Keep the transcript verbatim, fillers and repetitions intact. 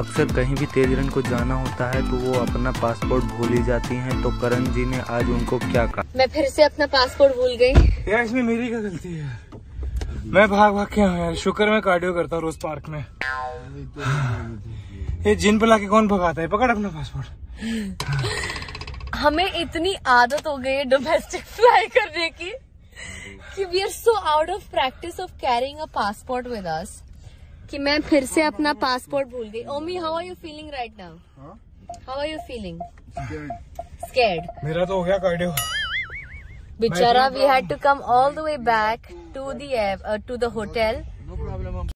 अक्सर कहीं भी तेहरान को जाना होता है तो वो अपना पासपोर्ट भूल ही जाती हैं। तो करण जी ने आज उनको क्या कहा? मैं फिर से अपना पासपोर्ट भूल गई यार, इसमें मेरी क्या गलती है? मैं भाग भाग के आया, शुक्र मैं कार्डियो करता हूँ रोज पार्क में। ये जिन पे लाके कौन भगाता है? पकड़ अपना पासपोर्ट। हमें इतनी आदत हो गई है डोमेस्टिक फ्लाई करने की कि we are so out of practice of carrying a passport with us कि मैं फिर से अपना पासपोर्ट भूल गई। Omi, how are you feeling right now? How are you feeling? Scared. मेरा तो हो गया कार्डियो बेचारा। We had to come all the way back to the to the hotel